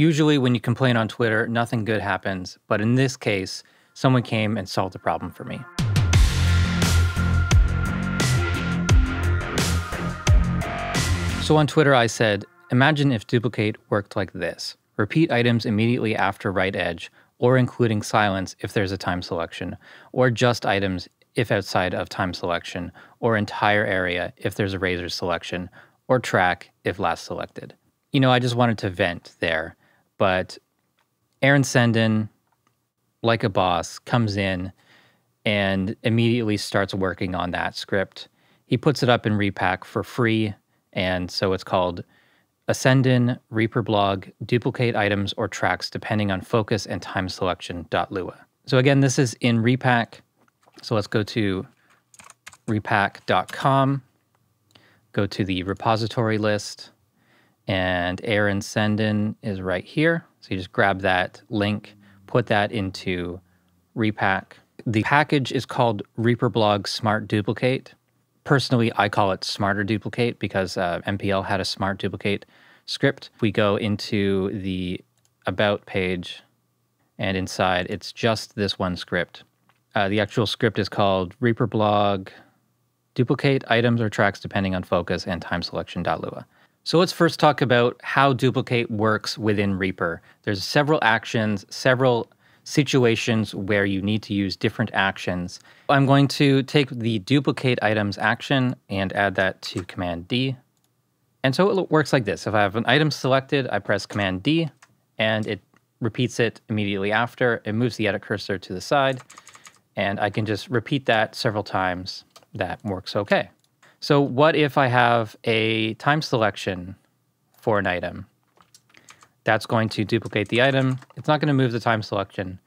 Usually when you complain on Twitter, nothing good happens, but in this case, someone came and solved the problem for me. So on Twitter, I said, imagine if duplicate worked like this. Repeat items immediately after right edge, or including silence if there's a time selection, or just items if outside of time selection, or entire area if there's a razor selection, or track if last selected. You know, I just wanted to vent there, but Aaron Cendan, like a boss, comes in and immediately starts working on that script. He puts it up in ReaPack for free, and so it's called acendan reaperblog duplicate items or tracks depending on focus and time selection .lua. So again, this is in ReaPack. So let's go to reapack.com, go to the repository list, and Aaron Cendan is right here. So you just grab that link, put that into ReaPack. The package is called reaperblog smart duplicate. Personally, I call it Smarter Duplicate because MPL had a Smart Duplicate script. We go into the About page, and inside it's just this one script. The actual script is called reaperblog duplicate items or tracks depending on focus and time selection .lua. So let's first talk about how duplicate works within Reaper. There's several actions, several situations where you need to use different actions. I'm going to take the duplicate items action and add that to Command-D. And so it works like this. If I have an item selected, I press Command-D, and it repeats it immediately after. It moves the edit cursor to the side, and I can just repeat that several times. That works okay. So what if I have a time selection for an item? That's going to duplicate the item. It's not going to move the time selection,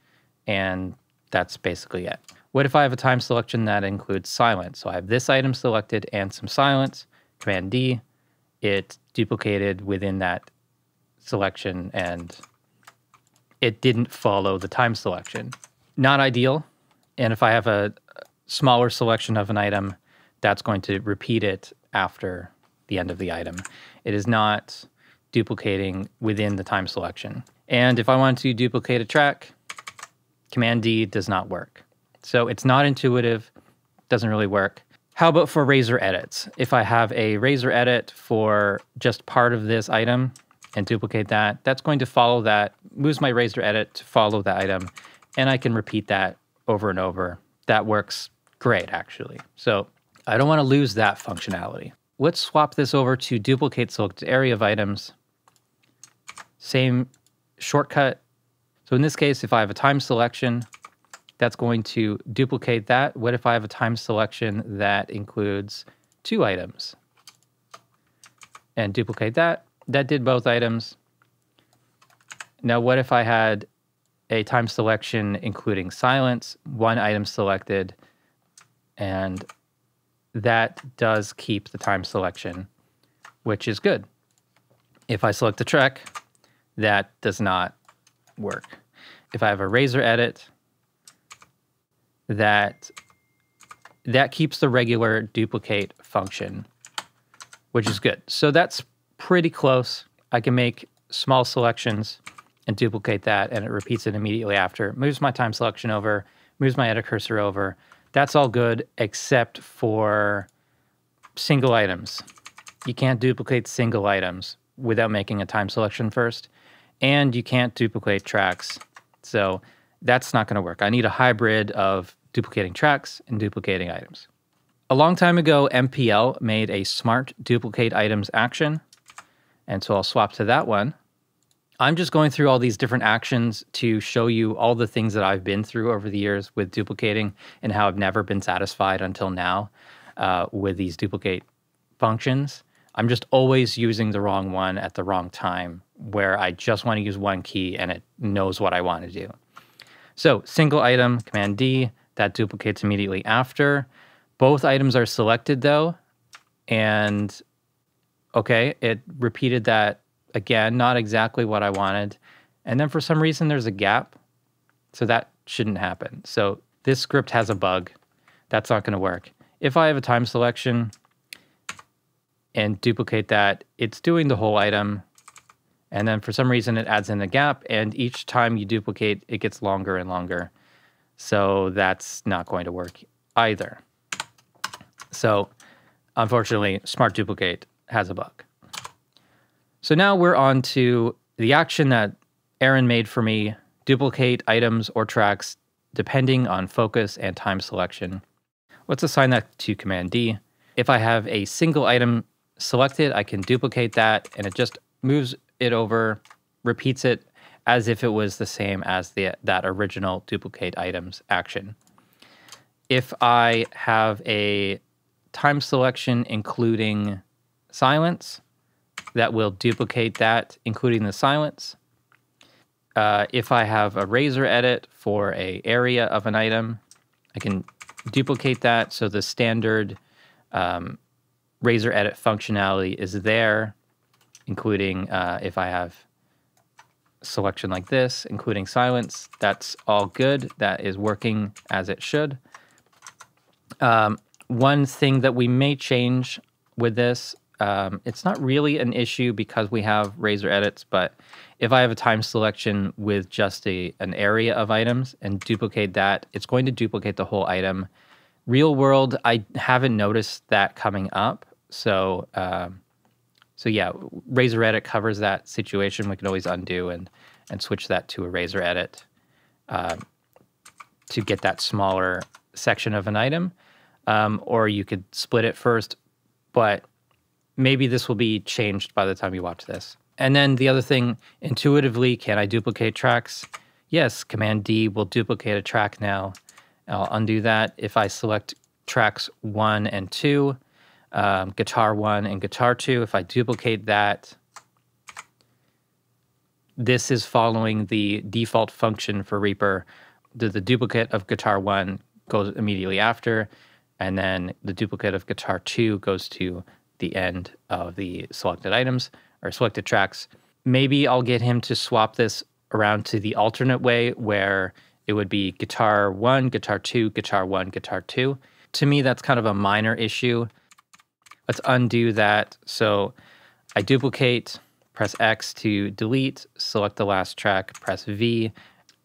and that's basically it. What if I have a time selection that includes silence? So I have this item selected and some silence, Command-D, it duplicated within that selection, and it didn't follow the time selection. Not ideal, and if I have a smaller selection of an item, that's going to repeat it after the end of the item. It is not duplicating within the time selection. And if I want to duplicate a track, Command-D does not work. So it's not intuitive, doesn't really work. How about for razor edits? If I have a razor edit for just part of this item and duplicate that, that's going to follow that, moves my razor edit to follow the item, and I can repeat that over and over. That works great, actually. So I don't want to lose that functionality. Let's swap this over to duplicate selected area of items. Same shortcut. So in this case, if I have a time selection, that's going to duplicate that. What if I have a time selection that includes two items? And duplicate that. That did both items. Now, what if I had a time selection including silence, one item selected, and that does keep the time selection, which is good. If I select the track, that does not work. If I have a razor edit, that keeps the regular duplicate function, which is good. So that's pretty close. I can make small selections and duplicate that, and it repeats it immediately after. Moves my time selection over, moves my edit cursor over. That's all good except for single items. You can't duplicate single items without making a time selection first, and you can't duplicate tracks. So that's not going to work. I need a hybrid of duplicating tracks and duplicating items. A long time ago, MPL made a smart duplicate items action, and so I'll swap to that one. I'm just going through all these different actions to show you all the things that I've been through over the years with duplicating and how I've never been satisfied until now with these duplicate functions. I'm just always using the wrong one at the wrong time where I just want to use one key and it knows what I want to do. So single item, Command-D, that duplicates immediately after. Both items are selected though, and okay, it repeated that again, not exactly what I wanted. And then for some reason, there's a gap. So that shouldn't happen. So this script has a bug. That's not going to work. If I have a time selection and duplicate that, it's doing the whole item. And then for some reason it adds in a gap, and each time you duplicate, it gets longer and longer. So that's not going to work either. So unfortunately, Smart Duplicate has a bug. So now we're on to the action that Aaron made for me, duplicate items or tracks depending on focus and time selection. Let's assign that to Command-D. If I have a single item selected, I can duplicate that, and it just moves it over, repeats it as if it was the same as that original duplicate items action. If I have a time selection including silence, that will duplicate that, including the silence. If I have a razor edit for an area of an item, I can duplicate that, so the standard razor edit functionality is there, including if I have selection like this, including silence. That's all good. That is working as it should. One thing that we may change with this, it's not really an issue because we have razor edits, but if I have a time selection with just an area of items and duplicate that, it's going to duplicate the whole item. Real world, I haven't noticed that coming up. So, so yeah, razor edit covers that situation. We can always undo and switch that to a razor edit to get that smaller section of an item. Or you could split it first, but maybe this will be changed by the time you watch this. And then the other thing, intuitively, can I duplicate tracks? Yes, Command-D will duplicate a track now. I'll undo that. If I select tracks 1 and 2, guitar 1 and guitar 2, if I duplicate that, this is following the default function for Reaper. The duplicate of guitar 1 goes immediately after, and then the duplicate of guitar 2 goes to the end of the selected items or selected tracks. Maybe I'll get him to swap this around to the alternate way where it would be guitar 1, guitar 2, guitar 1, guitar 2. To me, that's kind of a minor issue. Let's undo that. So I duplicate, press X to delete, select the last track, press V.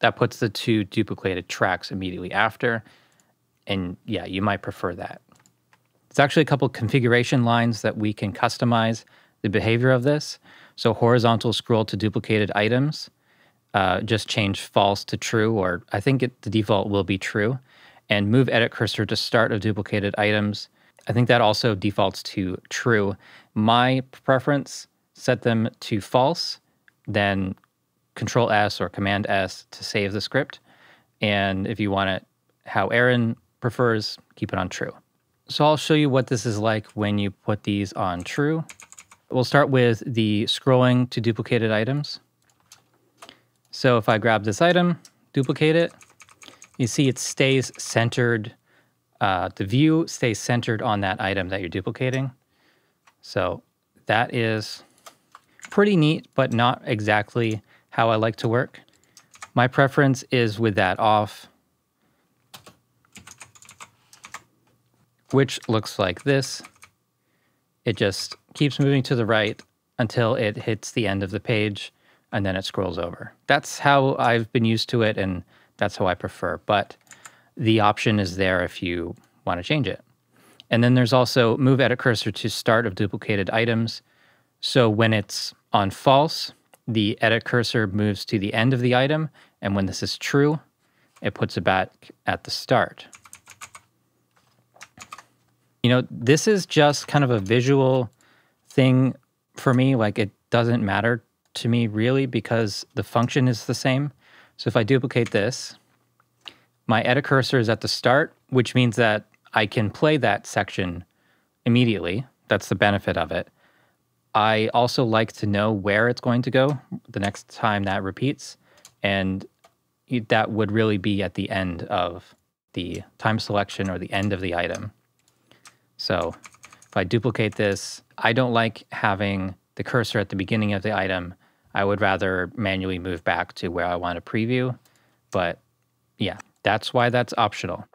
That puts the two duplicated tracks immediately after. And yeah, you might prefer that. There's actually a couple configuration lines that we can customize the behavior of this. So horizontal scroll to duplicated items. Just change false to true, or I think the default will be true. And move edit cursor to start of duplicated items. I think that also defaults to true. My preference, set them to false, then Control S or Command S to save the script. And if you want it how Aaron prefers, keep it on true. So I'll show you what this is like when you put these on true. We'll start with the scrolling to duplicated items. So if I grab this item, duplicate it, you see it stays centered. The view stays centered on that item that you're duplicating. So that is pretty neat, but not exactly how I like to work. My preference is with that off, which looks like this. It just keeps moving to the right until it hits the end of the page, and then it scrolls over. That's how I've been used to it, and that's how I prefer. But the option is there if you want to change it. And then there's also move edit cursor to start of duplicated items. So when it's on false, the edit cursor moves to the end of the item, and when this is true, it puts it back at the start. You know, this is just kind of a visual thing for me. Like, it doesn't matter to me really because the function is the same. So if I duplicate this, my edit cursor is at the start, which means that I can play that section immediately. That's the benefit of it. I also like to know where it's going to go the next time that repeats, and that would really be at the end of the time selection or the end of the item. So if I duplicate this, I don't like having the cursor at the beginning of the item. I would rather manually move back to where I want to preview, but yeah. That's why that's optional.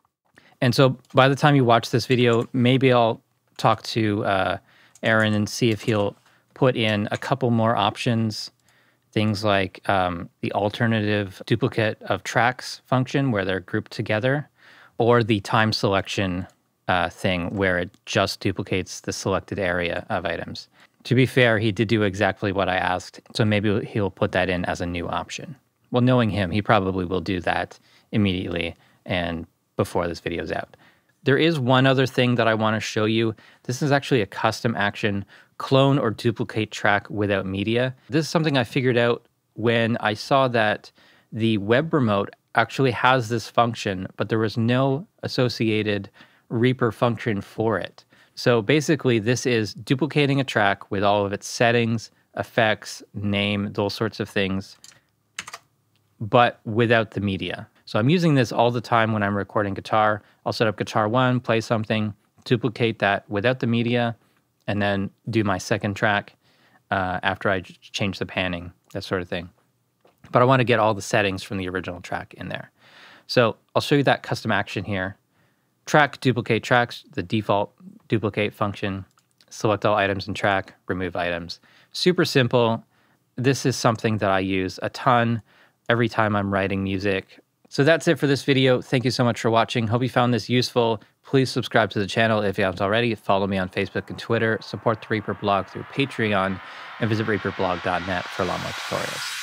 And so by the time you watch this video, maybe I'll talk to Aaron and see if he'll put in a couple more options things like the alternative duplicate of tracks function where they're grouped together, or the time selection thing where it just duplicates the selected area of items. To be fair, he did do exactly what I asked, so maybe he'll put that in as a new option. Well, knowing him, he probably will do that immediately and before this video is out. There is one other thing that I want to show you. This is actually a custom action, clone or duplicate track without media. This is something I figured out when I saw that the web remote actually has this function, but there was no associated Reaper function for it. So basically this is duplicating a track with all of its settings, effects, name, those sorts of things, but without the media. So I'm using this all the time when I'm recording guitar. I'll set up guitar one, play something, duplicate that without the media, and then do my second track after I change the panning, that sort of thing. But I want to get all the settings from the original track in there. So I'll show you that custom action here. Track, duplicate tracks, the default duplicate function, select all items in track, remove items. Super simple. This is something that I use a ton every time I'm writing music. So that's it for this video. Thank you so much for watching. Hope you found this useful. Please subscribe to the channel if you haven't already. Follow me on Facebook and Twitter. Support the Reaper blog through Patreon and visit reaperblog.net for a lot more tutorials.